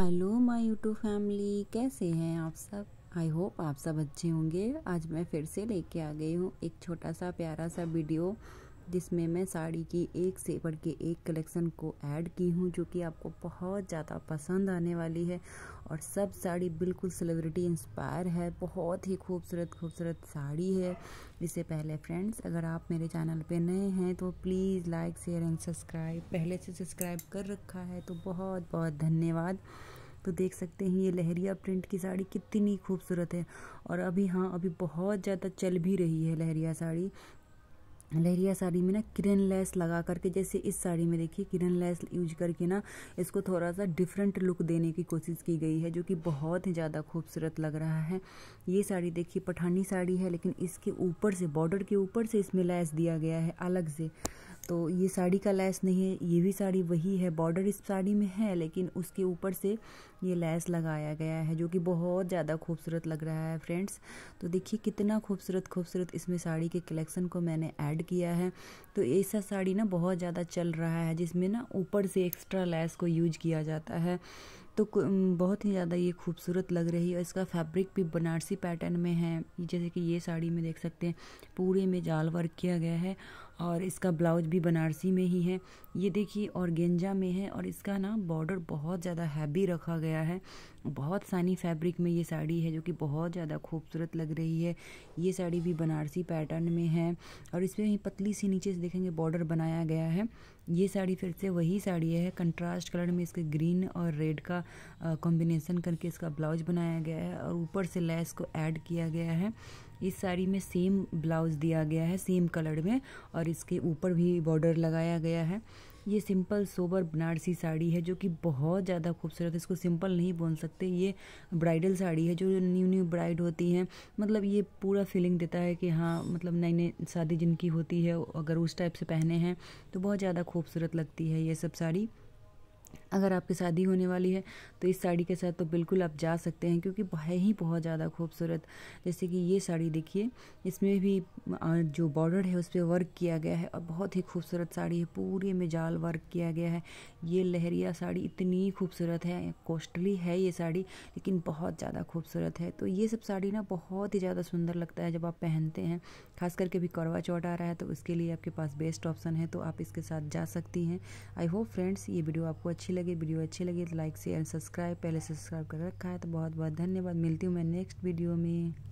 Hello my YouTube family, कैसे हैं आप सब। आई होप आप सब अच्छे होंगे। आज मैं फिर से लेके आ गई हूँ एक छोटा सा प्यारा सा वीडियो जिसमें मैं साड़ी की एक से बढ़ के एक कलेक्शन को ऐड की हूँ जो कि आपको बहुत ज़्यादा पसंद आने वाली है। और सब साड़ी बिल्कुल सेलिब्रिटी इंस्पायर है, बहुत ही खूबसूरत साड़ी है। इससे पहले फ्रेंड्स, अगर आप मेरे चैनल पे नए हैं तो please like share and subscribe, पहले से सब्सक्राइब कर रखा है तो बहुत धन्यवाद। तो देख सकते हैं ये लहरिया प्रिंट की साड़ी कितनी खूबसूरत है। और अभी अभी बहुत ज़्यादा चल भी रही है लहरिया साड़ी। लहरिया साड़ी में ना किरण लेस लगा करके, जैसे इस साड़ी में देखिए किरण लेस यूज करके ना इसको थोड़ा सा डिफरेंट लुक देने की कोशिश की गई है जो कि बहुत ही ज़्यादा खूबसूरत लग रहा है। ये साड़ी देखिए पठानी साड़ी है, लेकिन इसके ऊपर से, बॉर्डर के ऊपर से इसमें लेस दिया गया है अलग से। तो ये साड़ी का लेस नहीं है, ये भी साड़ी वही है। बॉर्डर इस साड़ी में है लेकिन उसके ऊपर से ये लेस लगाया गया है जो कि बहुत ज़्यादा खूबसूरत लग रहा है फ्रेंड्स। तो देखिए कितना खूबसूरत इसमें साड़ी के कलेक्शन को मैंने ऐड किया है। तो ऐसा साड़ी ना बहुत ज़्यादा चल रहा है जिसमें ना ऊपर से एक्स्ट्रा लेस को यूज किया जाता है। तो बहुत ही ज़्यादा ये खूबसूरत लग रही है और इसका फैब्रिक भी बनारसी पैटर्न में है। जैसे कि ये साड़ी में देख सकते हैं पूरे में जाल वर्क किया गया है और इसका ब्लाउज भी बनारसी में ही है। ये देखिए ऑर्गेन्जा में है और इसका ना बॉर्डर बहुत ज़्यादा हैवी रखा गया है। बहुत सानी फैब्रिक में ये साड़ी है जो कि बहुत ज़्यादा खूबसूरत लग रही है। ये साड़ी भी बनारसी पैटर्न में है और इसमें पतली सी नीचे से देखेंगे बॉर्डर बनाया गया है। ये साड़ी फिर से वही साड़ी है, कंट्रास्ट कलर में इसके ग्रीन और रेड का कॉम्बिनेशन करके इसका ब्लाउज बनाया गया है और ऊपर से लेस को ऐड किया गया है। इस साड़ी में सेम ब्लाउज दिया गया है सेम कलर में और इसके ऊपर भी बॉर्डर लगाया गया है। ये सिंपल सोबर बनारसी साड़ी है जो कि बहुत ज़्यादा खूबसूरत है। इसको सिंपल नहीं बोल सकते, ये ब्राइडल साड़ी है जो न्यू ब्राइड होती हैं। मतलब ये पूरा फीलिंग देता है कि हाँ, मतलब नई शादी जिनकी होती है अगर उस टाइप से पहने हैं तो बहुत ज़्यादा खूबसूरत लगती है ये सब साड़ी। अगर आपकी शादी होने वाली है तो इस साड़ी के साथ तो बिल्कुल आप जा सकते हैं क्योंकि है ही बहुत ज़्यादा खूबसूरत। जैसे कि ये साड़ी देखिए, इसमें भी जो बॉर्डर है उस पर वर्क किया गया है और बहुत ही खूबसूरत साड़ी है, पूरे में जाल वर्क किया गया है। ये लहरिया साड़ी इतनी खूबसूरत है, कॉस्टली है ये साड़ी लेकिन बहुत ज़्यादा खूबसूरत है। तो ये सब साड़ी ना बहुत ही ज़्यादा सुंदर लगता है जब आप पहनते हैं, खास करके भी करवा चौथ आ रहा है तो उसके लिए आपके पास बेस्ट ऑप्शन है, तो आप इसके साथ जा सकती हैं। आई होप फ्रेंड्स ये वीडियो आपको अच्छी लगे तो लाइक शेयर सब्सक्राइब, पहले सब्सक्राइब कर रखा है तो बहुत धन्यवाद। मिलती हूँ मैं नेक्स्ट वीडियो में।